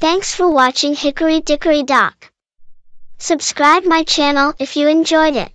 Thanks for watching Hickory Dickory Dock. Subscribe my channel if you enjoyed it.